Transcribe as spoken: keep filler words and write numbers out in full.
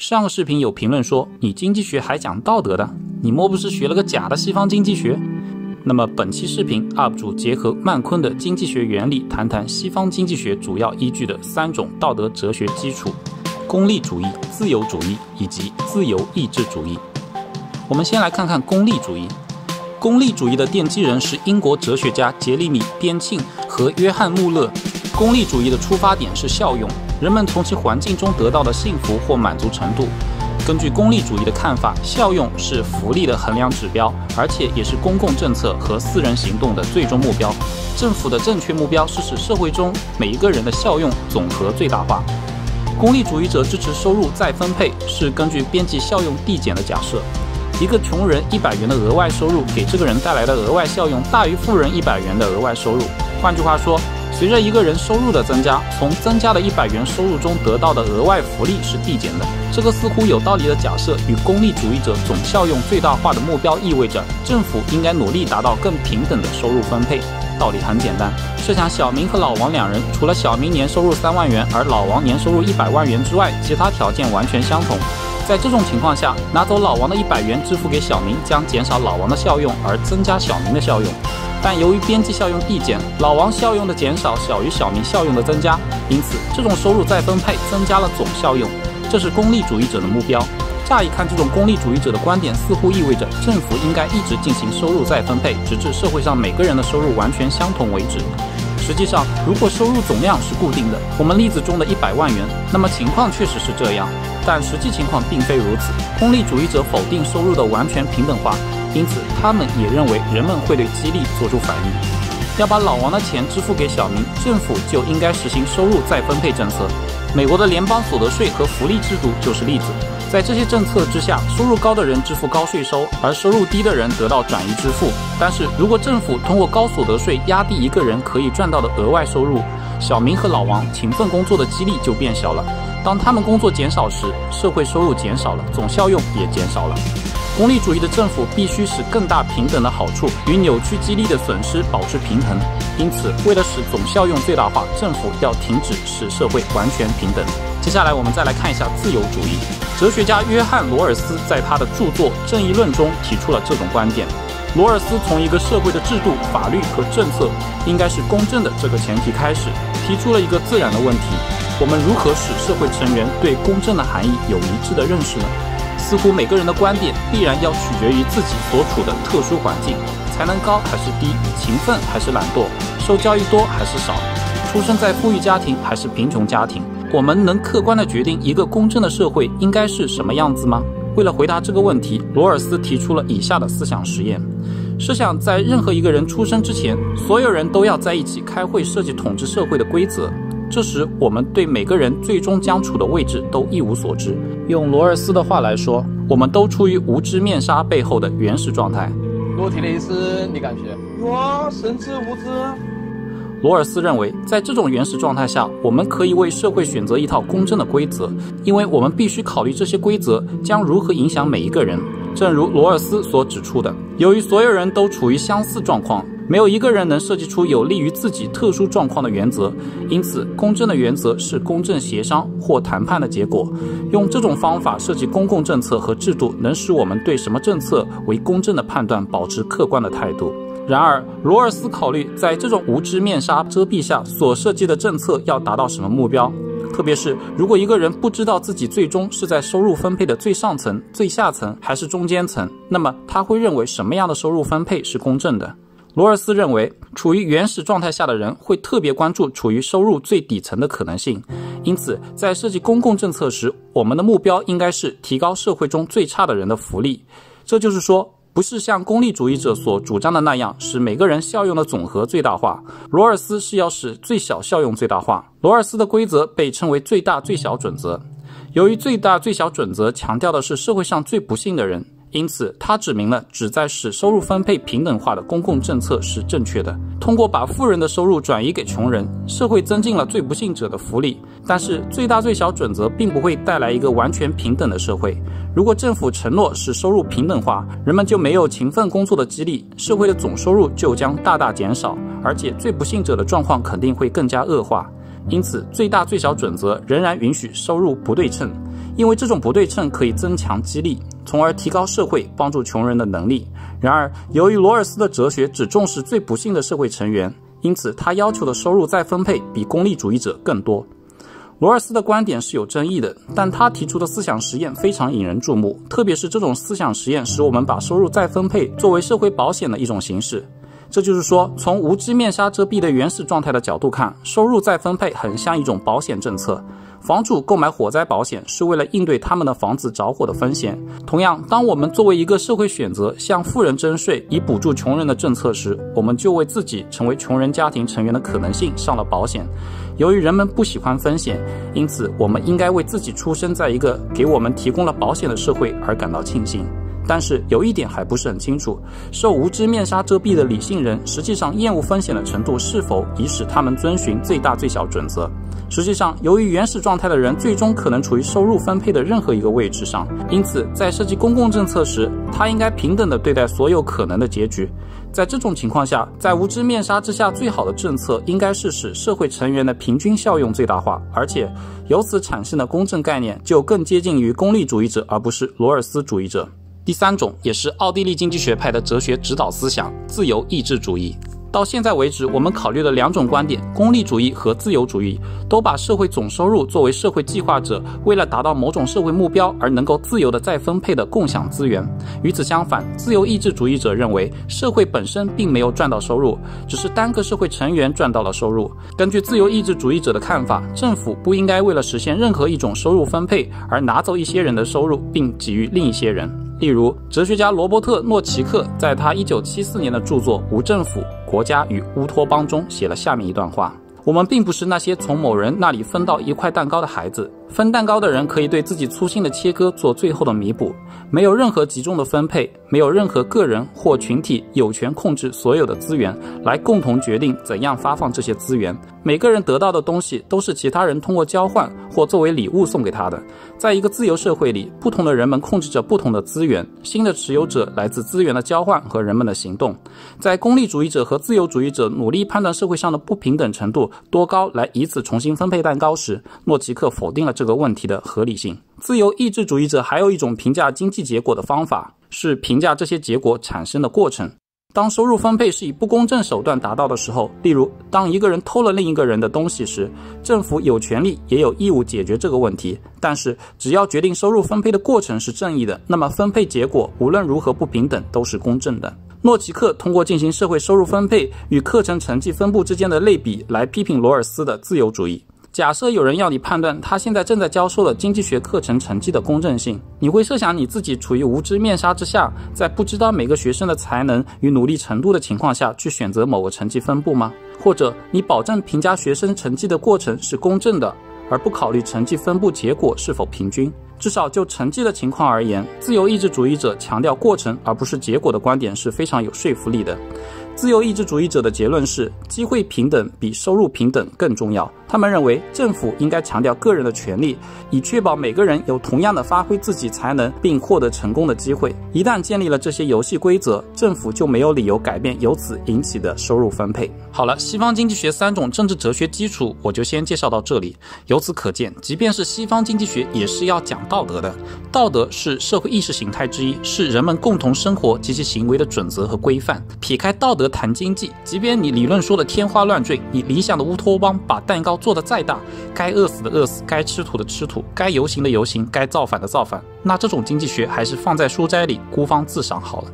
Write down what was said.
上个视频有评论说，你经济学还讲道德的，你莫不是学了个假的西方经济学？那么本期视频 U P 主结合曼昆的经济学原理，谈谈西方经济学主要依据的三种道德哲学基础：功利主义、自由主义以及自由意志主义。我们先来看看功利主义。功利主义的奠基人是英国哲学家杰里米·边沁和约翰·穆勒。功利主义的出发点是效用，人们从其环境中得到的幸福或满足程度。根据功利主义的看法，效用是福利的衡量指标，而且也是公共政策和私人行动的最终目标。政府的正确目标是使社会中每一个人的效用总和最大化。功利主义者支持收入再分配，是根据边际效用递减的假设。一个穷人一百元的额外收入给这个人带来的额外效用大于富人一百元的额外收入。换句话说，随着一个人收入的增加，从增加的一百元收入中得到的额外福利是递减的。这个似乎有道理的假设与功利主义者总效用最大化的目标意味着政府应该努力达到更平等的收入分配。道理很简单，设想小明和老王两人，除了小明年收入三万元，而老王年收入一百万元之外，其他条件完全相同。在这种情况下，拿走老王的一百元支付给小明，将减少老王的效用，而增加小明的效用。但由于边际效用递减，老王效用的减少小于小明效用的增加，因此这种收入再分配增加了总效用。这是功利主义者的目标。乍一看，这种功利主义者的观点似乎意味着政府应该一直进行收入再分配，直至社会上每个人的收入完全相同为止。实际上，如果收入总量是固定的，我们例子中的一百万元，那么情况确实是这样，但实际情况并非如此。功利主义者否定收入的完全平等化，因此他们也认为人们会对激励做出反应。要把老王的钱支付给小明，政府就应该实行收入再分配政策。美国的联邦所得税和福利制度就是例子。在这些政策之下，收入高的人支付高税收，而收入低的人得到转移支付。但是如果政府通过高所得税压低一个人可以赚到的额外收入，小明和老王勤奋工作的激励就变小了。当他们工作减少时，社会收入减少了，总效用也减少了。功利主义的政府必须使更大平等的好处与扭曲激励的损失保持平衡，因此为了使总效用最大化，政府要停止使社会完全平等。接下来我们再来看一下自由主义。哲学家约翰·罗尔斯在他的著作《正义论》中提出了这种观点。罗尔斯从一个社会的制度、法律和政策应该是公正的这个前提开始，提出了一个自然的问题：我们如何使社会成员对公正的含义有一致的认识呢？似乎每个人的观点必然要取决于自己所处的特殊环境，才能高还是低，勤奋还是懒惰，受教育多还是少，出生在富裕家庭还是贫穷家庭。我们能客观地决定一个公正的社会应该是什么样子吗？为了回答这个问题，罗尔斯提出了以下的思想实验。设想在任何一个人出生之前，所有人都要在一起开会设计统治社会的规则。这时我们对每个人最终将处的位置都一无所知。用罗尔斯的话来说，我们都处于无知面纱背后的原始状态。罗提雷斯，你感觉我神之无知？罗尔斯认为，在这种原始状态下，我们可以为社会选择一套公正的规则，因为我们必须考虑这些规则将如何影响每一个人。正如罗尔斯所指出的，由于所有人都处于相似状况，没有一个人能设计出有利于自己特殊状况的原则，因此公正的原则是公正协商或谈判的结果。用这种方法设计公共政策和制度，能使我们对什么政策为公正的判断保持客观的态度。然而，罗尔斯考虑在这种无知面纱遮蔽下所设计的政策要达到什么目标，特别是如果一个人不知道自己最终是在收入分配的最上层、最下层还是中间层，那么他会认为什么样的收入分配是公正的。罗尔斯认为，处于原始状态下的人会特别关注处于收入最底层的可能性，因此在设计公共政策时，我们的目标应该是提高社会中最差的人的福利。这就是说，不是像功利主义者所主张的那样，使每个人效用的总和最大化。罗尔斯是要使最小效用最大化。罗尔斯的规则被称为最大最小准则。由于最大最小准则强调的是社会上最不幸的人，因此他指明了旨在使收入分配平等化的公共政策是正确的。通过把富人的收入转移给穷人，社会增进了最不幸者的福利。但是最大最小准则并不会带来一个完全平等的社会。如果政府承诺使收入平等化，人们就没有勤奋工作的激励，社会的总收入就将大大减少，而且最不幸者的状况肯定会更加恶化。因此最大最小准则仍然允许收入不对称，因为这种不对称可以增强激励，从而提高社会帮助穷人的能力。然而，由于罗尔斯的哲学只重视最不幸的社会成员，因此他要求的收入再分配比功利主义者更多。 罗尔斯的观点是有争议的，但他提出的思想实验非常引人注目，特别是这种思想实验使我们把收入再分配作为社会保险的一种形式。这就是说，从无知面纱遮蔽的原始状态的角度看，收入再分配很像一种保险政策。房主购买火灾保险是为了应对他们的房子着火的风险。同样，当我们作为一个社会选择向富人征税以补助穷人的政策时，我们就为自己成为穷人家庭成员的可能性上了保险。 由于人们不喜欢风险，因此我们应该为自己出生在一个给我们提供了保险的社会而感到庆幸。但是有一点还不是很清楚：受无知面纱遮蔽的理性人实际上厌恶风险的程度是否已使他们遵循最大最小准则？实际上，由于原始状态的人最终可能处于收入分配的任何一个位置上，因此在设计公共政策时，他应该平等地对待所有可能的结局。 在这种情况下，在无知面纱之下，最好的政策应该是使社会成员的平均效用最大化，而且由此产生的公正概念就更接近于功利主义者，而不是罗尔斯主义者。第三种也是奥地利经济学派的哲学指导思想——自由意志主义。到现在为止，我们考虑的两种观点——功利主义和自由主义，都把社会总收入作为社会计划者为了达到某种社会目标而能够自由的再分配的共享资源。与此相反，自由意志主义者认为社会本身并没有赚到收入，只是单个社会成员赚到了收入。根据自由意志主义者的看法，政府不应该为了实现任何一种收入分配而拿走一些人的收入并给予另一些人。例如，哲学家罗伯特·诺奇克在他一九七四年的著作《无政府》 国家与乌托邦中写了下面一段话：我们并不是那些从某人那里分到一块蛋糕的孩子，分蛋糕的人可以对自己粗心的切割做最后的弥补，没有任何集中的分配，没有任何个人或群体有权控制所有的资源，来共同决定怎样发放这些资源。每个人得到的东西都是其他人通过交换或作为礼物送给他的。在一个自由社会里，不同的人们控制着不同的资源，新的持有者来自资源的交换和人们的行动。 在功利主义者和自由主义者努力判断社会上的不平等程度多高来以此重新分配蛋糕时，诺奇克否定了这个问题的合理性。自由意志主义者还有一种评价经济结果的方法，是评价这些结果产生的过程。当收入分配是以不公正手段达到的时候，例如当一个人偷了另一个人的东西时，政府有权利也有义务解决这个问题。但是，只要决定收入分配的过程是正义的，那么分配结果无论如何不平等都是公正的。 诺奇克通过进行社会收入分配与课程成绩分布之间的类比来批评罗尔斯的自由主义。假设有人要你判断他现在正在教授的经济学课程成绩的公正性，你会设想你自己处于无知面纱之下，在不知道每个学生的才能与努力程度的情况下去选择某个成绩分布吗？或者你保证评价学生成绩的过程是公正的，而不考虑成绩分布结果是否平均？ 至少就成绩的情况而言，自由意志主义者强调过程而不是结果的观点是非常有说服力的。自由意志主义者的结论是，机会平等比收入平等更重要。他们认为，政府应该强调个人的权利，以确保每个人有同样的发挥自己才能并获得成功的机会。一旦建立了这些游戏规则，政府就没有理由改变由此引起的收入分配。好了，西方经济学三种政治哲学基础，我就先介绍到这里。由此可见，即便是西方经济学，也是要讲 道德的，道德是社会意识形态之一，是人们共同生活及其行为的准则和规范。撇开道德谈经济，即便你理论说的天花乱坠，你理想的乌托邦把蛋糕做得再大，该饿死的饿死，该吃土的吃土，该游行的游行，该造反的造反，那这种经济学还是放在书斋里孤芳自赏好了。